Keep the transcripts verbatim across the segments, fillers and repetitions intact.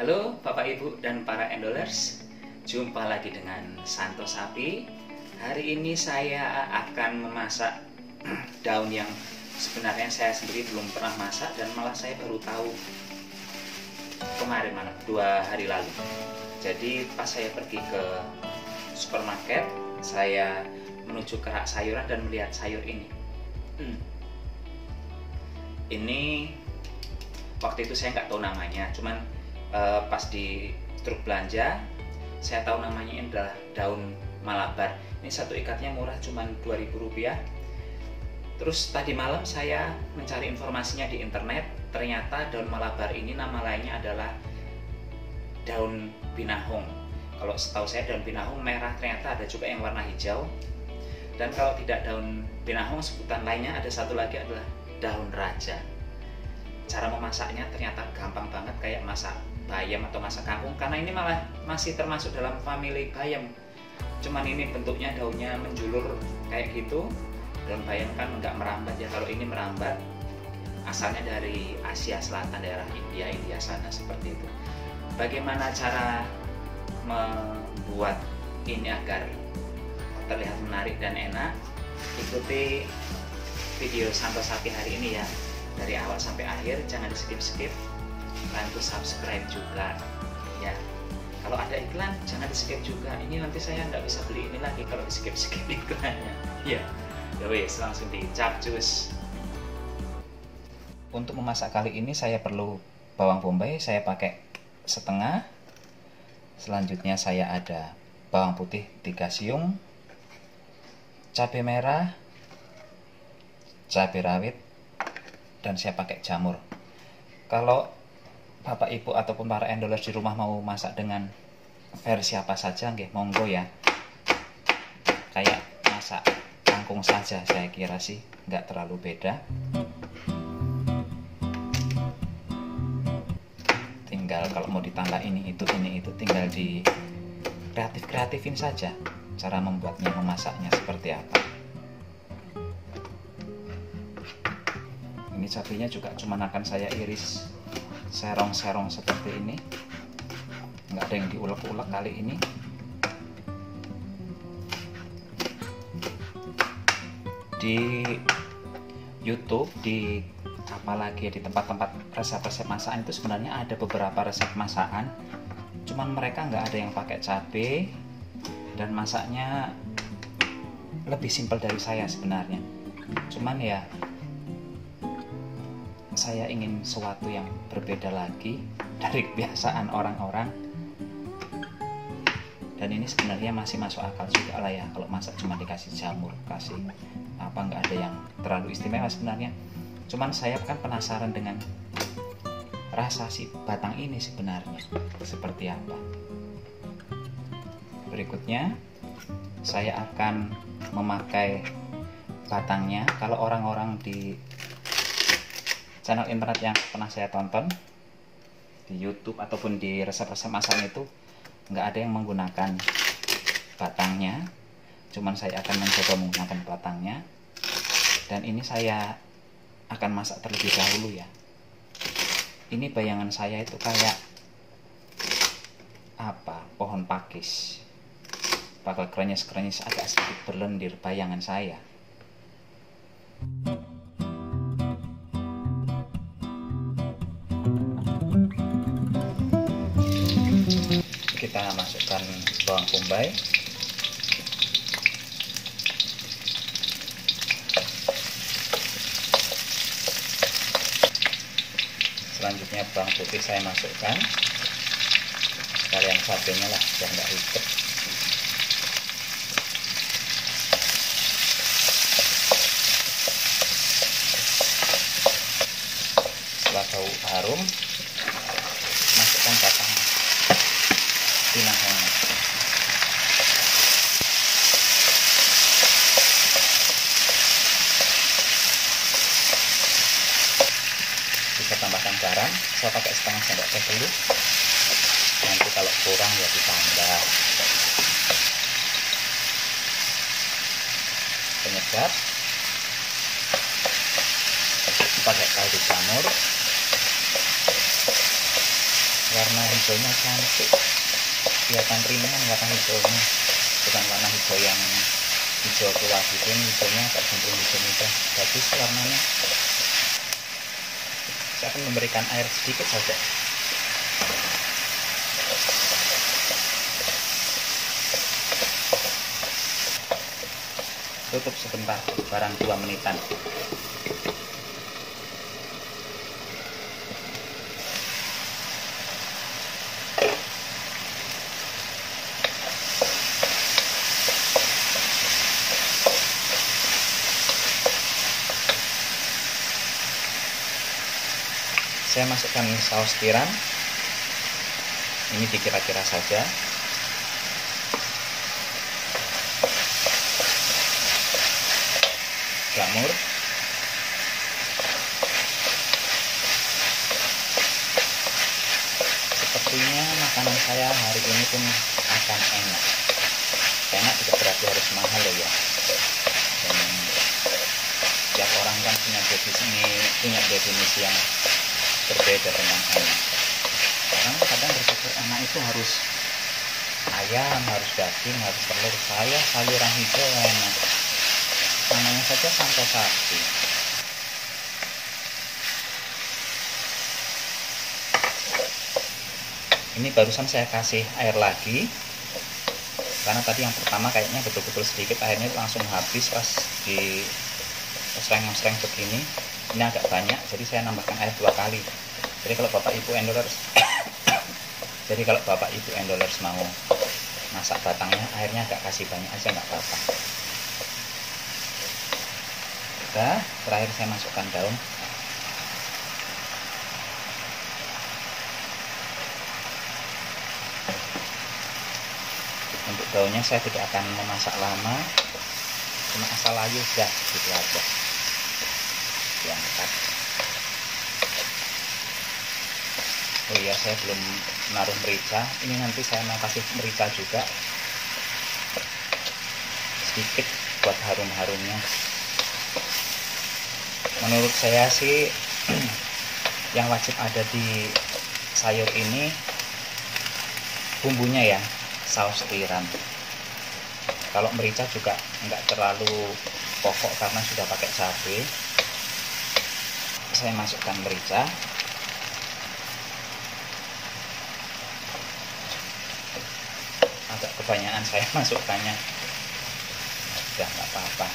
Halo Bapak Ibu dan para endolers, jumpa lagi dengan Santo Sapi. Hari ini saya akan memasak daun yang sebenarnya saya sendiri belum pernah masak dan malah saya baru tahu kemarin, mana dua hari lalu. Jadi pas saya pergi ke supermarket, saya menuju ke rak sayuran dan melihat sayur ini. Hmm. Ini waktu itu saya nggak tahu namanya, cuman uh, pas di truk belanja saya tahu namanya, ini adalah daun malabar. Ini satu ikatnya murah, cuman dua ribu rupiah. Terus tadi malam saya mencari informasinya di internet, ternyata daun malabar ini nama lainnya adalah daun binahong. Kalau setahu saya daun binahong merah, ternyata ada juga yang warna hijau. Dan kalau tidak daun binahong, sebutan lainnya ada satu lagi adalah daun raja. Cara memasaknya ternyata gampang banget, kayak masak bayam atau masak kangkung, karena ini malah masih termasuk dalam famili bayam. Cuman ini bentuknya daunnya menjulur kayak gitu. Daun bayam kan nggak merambat ya, kalau ini merambat. Asalnya dari Asia Selatan, daerah India, India sana, seperti itu. Bagaimana cara membuat ini agar terlihat menarik dan enak? Ikuti video Santo Sapi hari ini ya, dari awal sampai akhir, jangan di skip-skip. Bantu subscribe juga ya. Kalau ada iklan jangan di skip juga, ini nanti saya nggak bisa beli ini lagi kalau di skip-skip iklannya ya. Yowes, langsung dicapcus. Untuk memasak kali ini saya perlu bawang bombay, saya pakai setengah. Selanjutnya saya ada bawang putih tiga siung, cabai merah, cabai rawit, dan saya pakai jamur. Kalau Bapak Ibu ataupun para endolers di rumah mau masak dengan versi apa saja, nggih monggo ya. Kayak masak kangkung saja, saya kira sih nggak terlalu beda. Tinggal kalau mau ditambah ini itu ini itu, tinggal di kreatif-kreatifin saja. Cara membuatnya, memasaknya seperti apa. Ini cabainya juga cuma akan saya iris serong-serong seperti ini, nggak ada yang diulek-ulek kali ini. Di YouTube, di apalagi di tempat-tempat resep-resep masakan itu sebenarnya ada beberapa resep masakan, cuman mereka nggak ada yang pakai cabai dan masaknya lebih simpel dari saya sebenarnya. Cuman ya saya ingin sesuatu yang berbeda lagi dari kebiasaan orang-orang, dan ini sebenarnya masih masuk akal juga lah ya. Kalau masak cuma dikasih jamur, kasih apa, nggak ada yang terlalu istimewa sebenarnya. Cuman saya kan penasaran dengan rasa si batang ini sebenarnya seperti apa. Berikutnya saya akan memakai batangnya. Kalau orang-orang di channel internet yang pernah saya tonton di YouTube ataupun di resep-resep masakan itu nggak ada yang menggunakan batangnya, cuman saya akan mencoba menggunakan batangnya. Dan ini saya akan masak terlebih dahulu ya. Ini bayangan saya itu kayak apa, pohon pakis, bakal krenyes-krenyes, agak sedikit berlendir bayangan saya. Kita masukkan bawang bombay, selanjutnya bawang putih saya masukkan, sekalian cabainya lah biar nggak ribet. Bau harum, masukkan batang binahong. Kita tambahkan garam, saya pakai setengah sendok teh dulu. Nanti kalau kurang ya ditambah. Penyedap, pakai kaldu jamur. warna hijaunya cantik, kelihatan ringan warna hijaunya, bukan warna hijau yang hijau tua gitu, hijaunya agak cenderung hijau muda, bagus warnanya. Saya akan memberikan air sedikit saja. Tutup sebentar, barang dua menitan. Saya masukkan saus tiram. Ini dikira-kira saja. Jamur, sepertinya makanan saya hari ini pun akan enak. Enak tidak berarti harus mahal loh ya. Dan tiap orang kan punya definisi, punya definisi yang berbeda tentang enak. Orang kadang berpikir enak itu harus ayam, harus daging, harus telur. Saya sayuran hijau enak. Namanya saja Santo Sapi. Ini barusan saya kasih air lagi, karena tadi yang pertama kayaknya betul-betul sedikit airnya langsung habis pas di sereng-sereng begini. Ini agak banyak, jadi saya nambahkan air dua kali. Jadi kalau bapak ibu endolers jadi kalau bapak ibu endolers mau masak batangnya, airnya agak kasih banyak aja nggak apa-apa. Nah, terakhir saya masukkan daun. Untuk daunnya saya tidak akan memasak lama, cuma asal layu sudah gitu aja. Diangkat. Oh iya, saya belum naruh merica. Ini nanti saya mau kasih merica juga, sedikit buat harum-harumnya. Menurut saya sih yang wajib ada di sayur ini bumbunya ya, saus tiram. Kalau merica juga nggak terlalu pokok karena sudah pakai cabai. Saya masukkan merica. Agak kebanyakan saya masukkannya. Udah nggak apa-apa.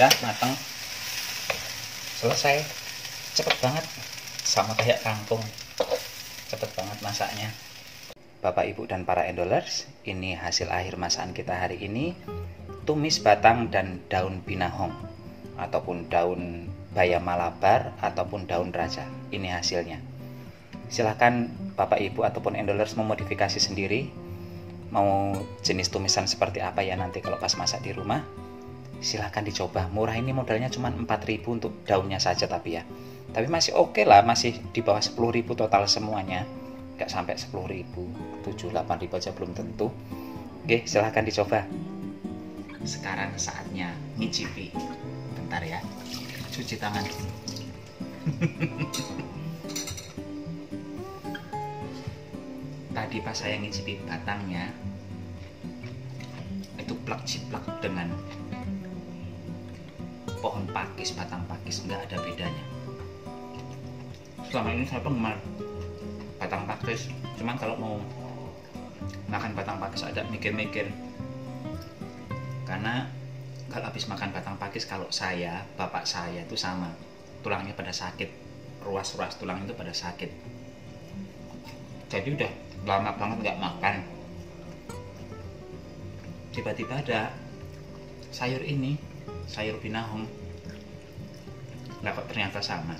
Ya, matang. Selesai, cepet banget, sama kayak kangkung, cepet banget masaknya. Bapak ibu dan para endolers, ini hasil akhir masakan kita hari ini, tumis batang dan daun binahong ataupun daun bayam malabar ataupun daun raja. Ini hasilnya. Silahkan bapak ibu ataupun endolers memodifikasi sendiri, mau jenis tumisan seperti apa ya nanti kalau pas masak di rumah. Silahkan dicoba, murah ini modalnya cuma empat ribu untuk daunnya saja, tapi ya tapi masih oke okay lah, masih di bawah sepuluh ribu total semuanya, nggak sampai sepuluh ribu, tujuh delapan ribu aja belum tentu. Oke, silahkan dicoba. Sekarang saatnya ngicipi. Bentar ya, cuci tangan. Tadi pas saya ngicipi batangnya itu plak-ciplak dengan pohon pakis, batang pakis, nggak ada bedanya. Selama ini saya penggemar batang pakis, cuman kalau mau makan batang pakis ada mikir-mikir, karena kalau habis makan batang pakis, kalau saya, bapak saya itu sama, tulangnya pada sakit, ruas-ruas tulang itu pada sakit, jadi udah lama banget nggak makan. Tiba-tiba ada sayur ini, sayur binahong, nah kok ternyata sama.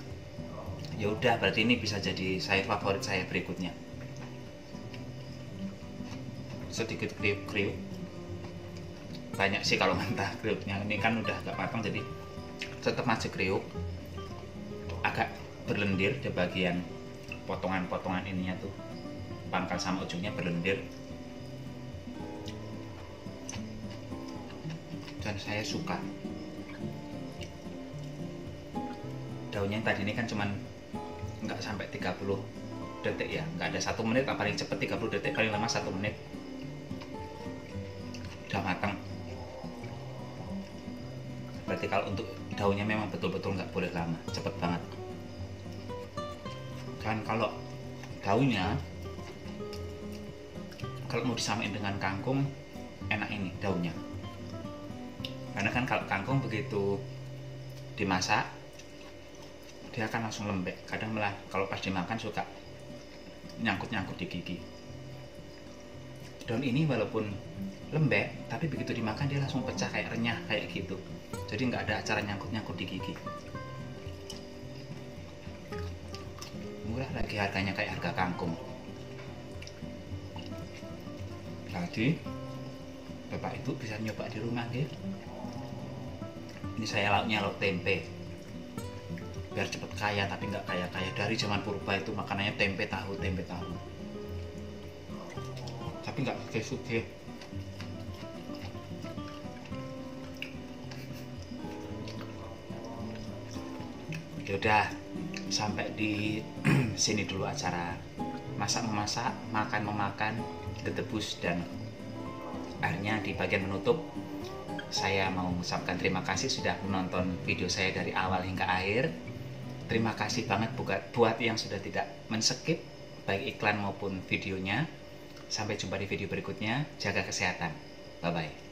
Ya udah, berarti ini bisa jadi sayur favorit saya berikutnya. Sedikit kriuk-kriuk, banyak sih kalau mentah kriuknya. Ini kan udah agak matang, jadi tetap masih kriuk, agak berlendir di bagian potongan-potongan ininya tuh, pangkal sama ujungnya berlendir. Dan saya suka. Daunnya yang tadi ini kan cuman nggak sampai 30 detik ya, nggak ada satu menit, paling cepat tiga puluh detik, paling lama satu menit. Udah matang. Berarti kalau untuk daunnya memang betul-betul nggak boleh lama, cepet banget. Kan kalau daunnya, kalau mau disamain dengan kangkung, enak ini daunnya. Karena kan kalau kangkung begitu dimasak, dia akan langsung lembek. Kadang malah kalau pas dimakan suka nyangkut-nyangkut di gigi. Daun ini walaupun lembek, tapi begitu dimakan dia langsung pecah kayak renyah kayak gitu. Jadi nggak ada acara nyangkut-nyangkut di gigi. Murah lagi harganya kayak harga kangkung. Jadi Bapak Ibu bisa nyoba di rumah ya. Ini saya lauknya lauk tempe. Biar cepet kaya tapi nggak kaya-kaya. Dari zaman purba itu makanannya tempe tahu, tempe tahu. Tapi nggak suke-suke. Yaudah, sampai di sini dulu acara masak-memasak, makan-memakan, ketebus, dan akhirnya di bagian menutup saya mau mengucapkan terima kasih sudah menonton video saya dari awal hingga akhir. Terima kasih banget buat yang sudah tidak men-skip baik iklan maupun videonya. Sampai jumpa di video berikutnya. Jaga kesehatan. Bye-bye.